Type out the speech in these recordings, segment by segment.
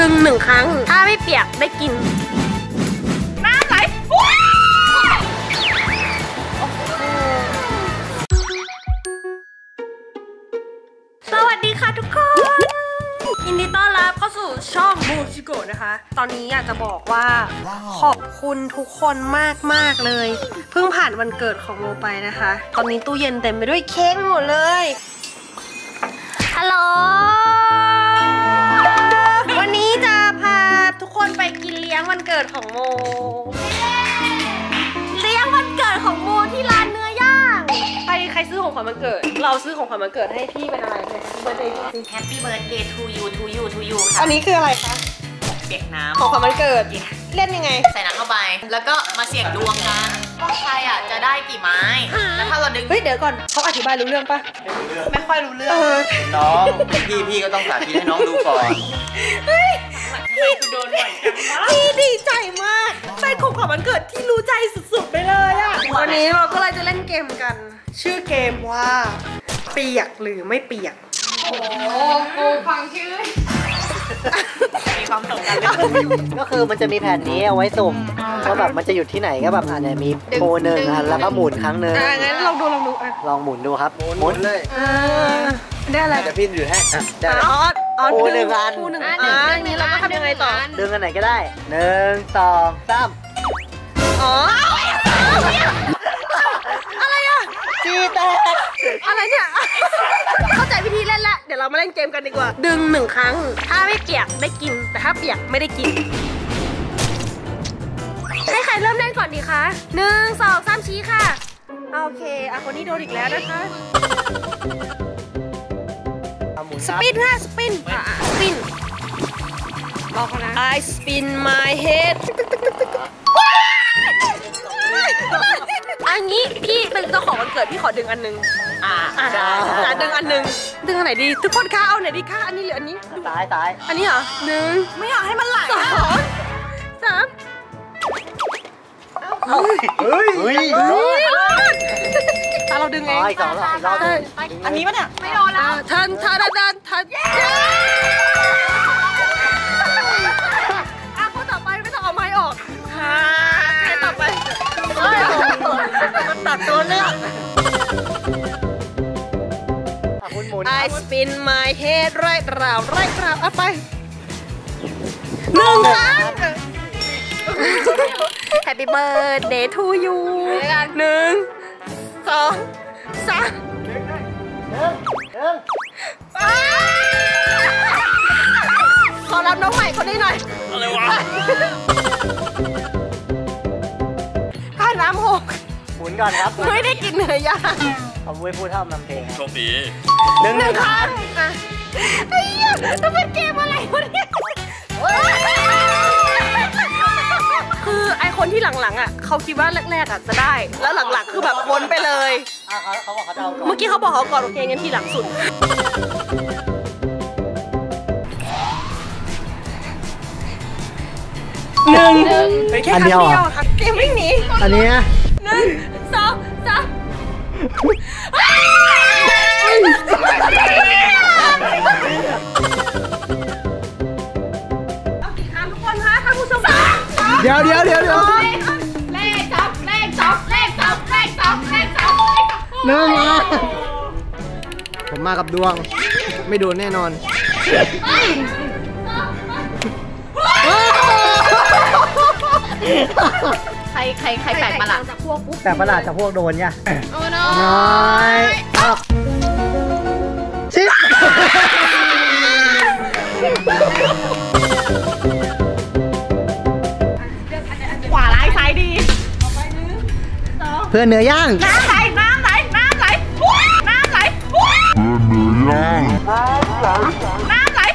ดึง1ครั้งถ้าไม่เปียกได้กินน้ำไหลสวัสดีค่ะทุกคนยินดีต้อนรับเข้าสู่ช่องมูชิโกะนะคะตอนนี้อยากจะบอกว่าขอบคุณทุกคนมากๆเลยเพิ่งผ่านวันเกิดของโมไปนะคะตอนนี้ตู้เย็นเต็มไปด้วยเค้กหมดเลยฮัลโหลวันนี้จะพาทุกคนไปกินเลี้ยงวันเกิดของโมเลี้ยงวันเกิดของโมที่ร้านเนื้อย่างไปใครซื้อของขวัญวันเกิดเราซื้อของขวัญวันเกิดให้พี่เป็นอะไรเลยเบอร์เดย์คือ Happy Birthday to you to you to you ค่ะอันนี้คืออะไรคะเปียกน้ำของขวัญวันเกิดเล่นยังไงใส่น้ำเข้าไปแล้วก็มาเสี่ยงดวงกันว่าใครอ่ะจะได้กี่ไม้แล้วถ้าเราดึงเฮ้ยเดี๋ยวก่อนเขาอธิบายรู้เรื่องปะไม่ค่อยรู้เรื่องน้องพี่ก็ต้องสาธิตให้น้องดูก่อนเฮ้ยพี่โดนบ่อยจังมากพี่ดีใจมากเป็นของขวัญวันเกิดที่รู้ใจสุดๆไปเลยอ่ะวันนี้เราก็เลยจะเล่นเกมกันชื่อเกมว่าเปียกหรือไม่เปียกโอ้โหฟังชื่อมีความสำคัญก็คือมันจะมีแผ่นนี้เอาไว้สุ่มก็แบบมันจะหยุดที่ไหนก็แบบอาจจะมีโบหนึ่งแล้วก็หมุนครั้งหนึ่งงั้นลองดูลองหมุนดูครับหมุนเลยได้อะไรจะพินอยู่ให้อ๋อโบหนึ่งอันนี้เราก็ทำยังไงต่อดึงอันไหนก็ได้1 2 3อ๋ออะไรอ่ะจีแตกอะไรเนี่ยเข้าใจวิธีเล่นละเดี๋ยวเรามาเล่นเกมกันดีกว่าดึง1ครั้งถ้าไม่เปียกได้กินแต่ถ้าเปียกไม่ได้กินให้ใครเริ่มเล่นก่อนดีคะ1 2 3ชี้ค่ะโอเคอ่ะคนนี้โดนอีกแล้วนะคะสปินค่ะสปินรอเขานะ I spin my head อันนี้พี่เป็นเจ้าของวันเกิดพี่ขอดึงอันนึงดึงอันนึงดึงอันไหนดีทุกคนคะเอาไหนดีคะอันนี้หรืออันนี้ซ้ายอันนี้เหรอ1ไม่อยากให้มันไหล2 3เฮ้ยตาเราดึงเองอันนี้ป่ะเนี่ยไม่โดนแล้วทันอ่ะคนต่อไปไม่ต้องเอาไม้ออกใครต่อไปมันตัดตัวเลือกI spin my head ไล่กล่าวเอาไป1 ครั้งHappy birthday to you 1 2 3ขอรับน้องใหม่คนนี้หน่อยอะไรวะข้าน้ำ6หมุนก่อนครับไม่ได้กินเนื้อย่างขอบวยพูดเท่านำเพลงโชคดี1 ครั้งไอ้ยจะเป็นเกมอะไรวะเนี่ยคือไอคนที่หลังๆอ่ะเขาคิดว่าแรกๆอ่ะจะได้แล้วหลังๆคือแบบวนไปเลยเขาบอกเขาเดาก่อนเมื่อกี้เขาบอกเขาก่อนโอเคงั้นทีหลังสุด1แค่ครั้งเดียวค่ะเกมวิ่งหนีอันนี้1 2 3เดี๋ยวเนื้อมาผมมากับดวงไม่โดนแน่นอนใครแปลกประหลาดจากพวกปุ๊บแปลกประหลาดจากพวกโดนเนี่ยน้อยชิเพื่อนเนื้อย่างน้ำไหลเพื่อนเนื้อย่างน้ำไหลน่าสารมากเลย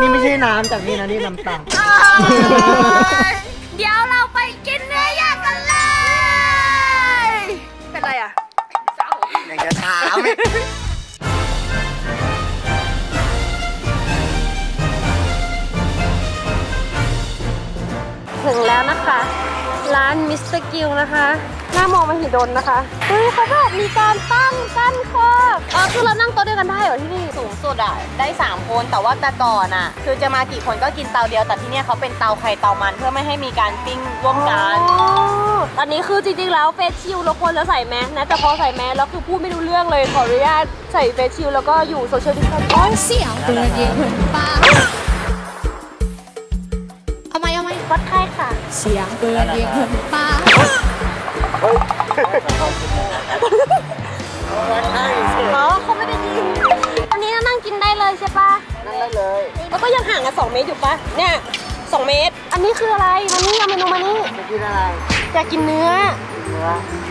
นี่ไม่ใช่น้ำจากนี่นะนี่น้ำตาเดี๋ยวเราไปกินเนื้อย่างกันเลยเป็นไรอ่ะอยากจะถาม ถึงแล้วนะคะร้านมิสเตอร์กิลนะคะหน้ามองมหิดลนะคะเฮ้ยเขาแบบมีการตั้งกั้นคอคือเรานั่งโต๊ะเดียวกันได้เหรอที่นี่สูงสุดอ่ะได้3คนแต่ว่าแต่ก่อนอ่ะคือจะมากี่คนก็กินเตาเดียวแต่ที่เนี่ยเขาเป็นเตาไข่เตามันเพื่อไม่ให้มีการปิ้งร่วมกันอันนี้คือจริงๆแล้วเฟซชิลเราควรจะใส่แมสนะแต่พอใส่แมสแล้วคือพูดไม่รู้เรื่องเลยขออนุญาตใส่เฟซชิลแล้วก็อยู่โซเชียลดิสแทนซ์อ้อนเสียงตัวเย็นป้าเอาไหมวัดไข้ค่ะเสียงตัวเย็นป้าเขาไม่ได้ยินอันนี้นั่งกินได้เลยใช่ปะนั่งได้เลยแล้วก็ยังห่างกัน2 เมตรอยู่ปะเนี่ย2 เมตรอันนี้คืออะไรมานี่เอาเมนูมานี่จะกินอะไรจะกินเนื้อ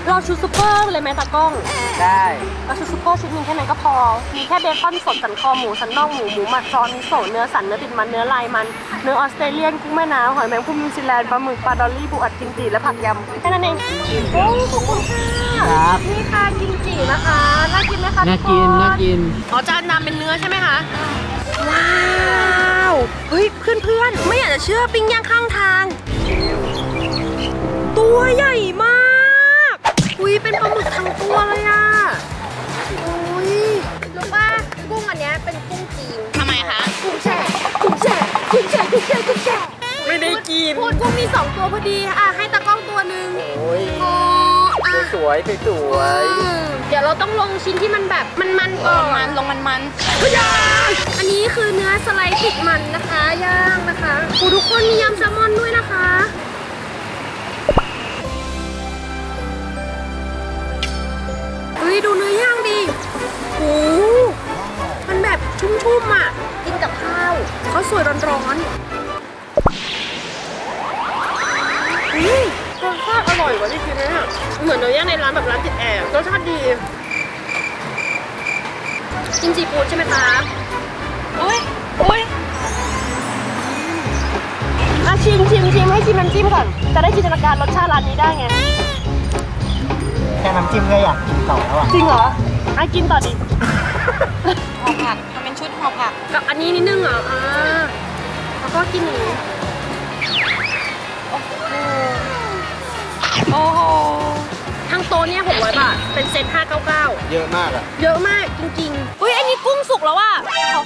เราชุดซุปเปอร์เลยไหมตากล้องได้เราชุดซุปเปอร์ชุดนึงแค่นั้นก็พอมีแค่เบคอนสดสันคอหมูสันน่องหมูหมักซอสมิโซะเนื้อสันเนื้อติดมันเนื้อลายมันเนื้อออสเตรเลียนกุ้งแม่น้ำหอยแมงภูนิวซีแลนด์ปลาหมึกปลาดอลลี่ปูอัดกิมจิและผักยำแค่นั้นเองโอ้ขอบคุณค่ะนี่ค่ะกิมจินะคะน่ากินไหมคะน่ากินอ๋อจานนำเป็นเนื้อใช่ไหมคะว้าวเฮ้ยเพื่อนไม่อยากจะเชื่อปิ้งย่างข้างทางตัวใหญ่มากอุ้ยเป็นปลาหมึกทั้งตัวเลยอ่ะอุ้ยรู้ป่ะกุ้งอันนี้เป็นกุ้งจีนทำไมคะกุ้งแช่ไม่ได้กินพูดกุ้งมี2 ตัวพอดีอ่ะให้ตากล้องตัวหนึ่งโอ้ยสวยเดี๋ยวเราต้องลงชิ้นที่มันแบบมันก่อนลงมันอันนี้คือเนื้อสไลด์ติดมันนะคะย่างนะคะทุกคนมียำแซลมอนด้วยนะคะดูเนื้อย่างดิโอ้มันแบบชุ่มๆอ่ะกินกับข้าวเขาสวยร้อนรสชาติอร่อยกว่าที่คิดเลยอ่ะเหมือนเนื้อย่างในร้านแบบร้านติดแอร์รสชาติดีกินซีฟู้ดใช่ไหมคะอุ้ยมาชิมให้ชิมน้ำจิ้มก่อนจะได้จินตนาการรสชาติร้านนี้ได้ไงแค่น้ำจิ้มก็อยากกินต่อแล้วอ่ะจริงเหรอไอ้กินต่อดิห่อผักมันเป็นชุดห่อผักกับอันนี้นิดนึงเหรอแล้วก็กินอย่างนี้โอ้โหทั้งโต๊ะเนี่ย600 บาทเป็นเซต599เยอะมากอ่ะเยอะมากจริงๆอุ้ยอันนี้กุ้งสุกแล้วอ่ะ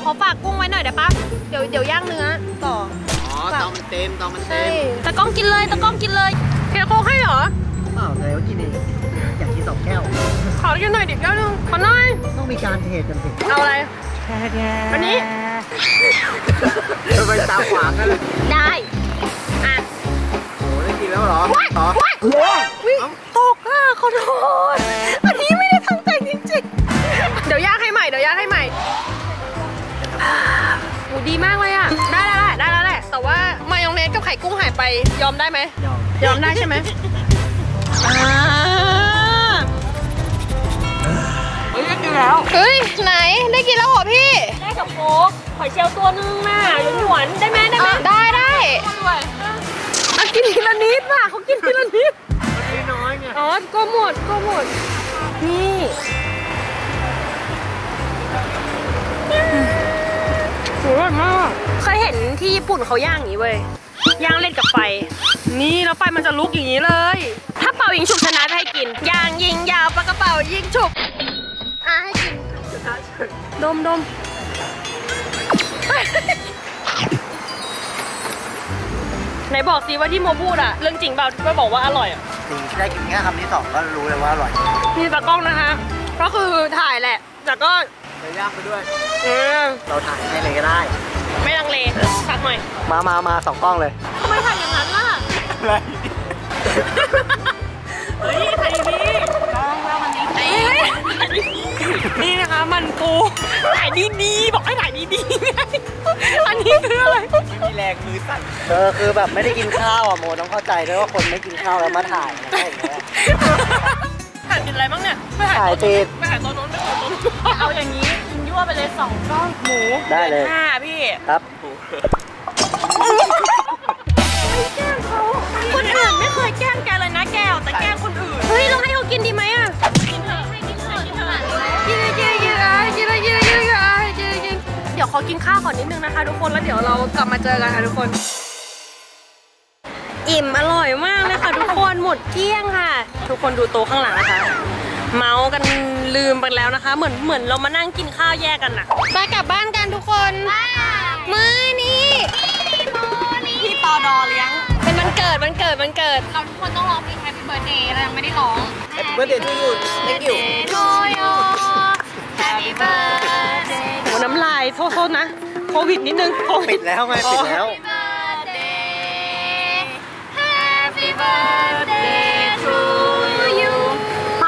ขอฝากกุ้งไว้หน่อยได้ปะเดี๋ยวย่างเนื้อต่ออ๋อตองมันเต็มตะกล้องกินเลยแกโคให้เหรอเปล่าแต่ว่ากินเอง2 แก้วขอกินหน่อยดิแก้วนึงขอหน่อยต้องมีการเทกันสิเอาอะไรวันนี้จะไปตาขวางกันได้อ่ะโอ้ได้กินแล้วเหรอตกอ่ะขอโทษอันนี้ไม่ได้ทำแต่งจริงๆเดี๋ยวย่างให้ใหม่โอ้ดีมากเลยอ่ะได้แล้วแหละแต่ว่ามายองเนสกับไข่กุ้งหายไปยอมได้ไหมยอมได้ใช่ไหมเฮ้ยไหนได้กินแล้วเหรอพี่ได้กับโค้กหอยเชลล์ตัวนึงน่ะหวานได้ไหมได้มากินทีละนิดป่ะเขากินทีละนิดน้อยไงอ๋อก็หมดนี่สวยมากเคยเห็นที่ญี่ปุ่นเขาย่างอย่างนี้เว้ยย่างเล่นกับไฟนี่แล้วไฟมันจะลุกอย่างนี้เลยถ้าเป่ายิงฉุบชนะให้กินย่างยิงยาวปากกระเป๋ายิงฉุบให้กินดมไหนบอกสิว่าที่โมพูดอะเรื่องจริงเปล่าที่บอกว่าอร่อยอะจริงได้กินแค่คำที่2ก็รู้เลยว่าอร่อยมีตากล้องนะคะก็คือถ่ายแหละแต่ก็จะย่างไปด้วยเราถ่ายให้เลยก็ได้ไม่ลังเลสักหน่อยมา2 กล้องเลยทำไมถ่ายอย่างนั้นล่ะอะไรเฮ้ยถ่ายดีแล้วมันดีนี่นะคะมันกูถ่ายดีๆบอกให้ถ่ายดีๆอันนี้คืออะไรไม่มีแรงมือสั่นคือแบบไม่ได้กินข้าวอ่ะโมต้องเข้าใจด้วยว่าคนไม่กินข้าวแล้วมาถ่ายอะไรอย่างเงี้ยถ่ายกินอะไรบ้างเนี่ยไม่ถ่ายติดไม่ถ่ายตัวโน้นไม่ถ่ายตัวนี้เอาอย่างนี้กินยั่วไปเลย2 กล้องหมูได้เลยพี่ครับแก้มเขาคนอื่นไม่เคยแก้มแกเลยนะแก้วแต่แก้มคนอื่นเฮ้ยเราให้เขากินดีไหมอ่ะเดี๋ยวขอกินข้าวก่อนนิดนึงนะคะทุกคนแล้วเดี๋ยวเรากลับมาเจอกันค่ะทุกคน อิ่มอร่อยมากเลยค่ะทุกคนหมดเกลี้ยงค่ะทุกคนดูโต๊ะข้างหลังนะคะเมากันลืมไปแล้วนะคะเหมือนเรามานั่งกินข้าวแยกกันน่ะไปกลับบ้านกันทุกคนมื้อนี้พี่ปอดอเลี้ยงเป็นวันเกิดเราทุกคนต้องร้องเพลง Happy Birthday เรายังไม่ได้ร้อง Happy Birthday to you Thank you Happy Birthday โอ้น้ำลายโทษนะโควิดนิดนึงปิดแล้วไงปิดแล้วข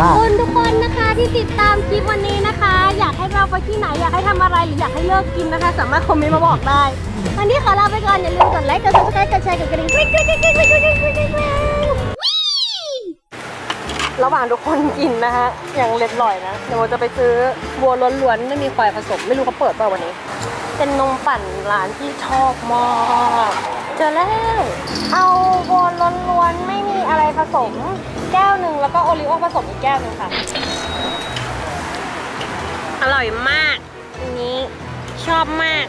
อบคุณทุกคนนะคะที่ติดตามคลิปวันนี้นะคะอยากให้เราไปที่ไหนอยากให้ทำอะไรหรืออยากให้เลิกกินนะคะสามารถคอมเมนต์มาบอกได้วันนี้ขอลาไปก่อนอย่าลืมกดไลค์กด Subscribe กดแชร์กดกระดิ่งระหว่างทุกคนกินนะคะอย่างเล็ดลอยนะเดี๋ยวเราจะไปซื้อบัวล้วนๆไม่มีควายผสมไม่รู้เขาเปิดเปล่าวันนี้เป็นนมปั่นร้านที่ชอบมากเจอแล้วเอาบัวล้วนๆไม่มีอะไรผสมแก้วหนึ่งแล้วก็โอริโอผสมอีกแก้วหนึ่งค่ะอร่อยมากอันนี้ชอบมาก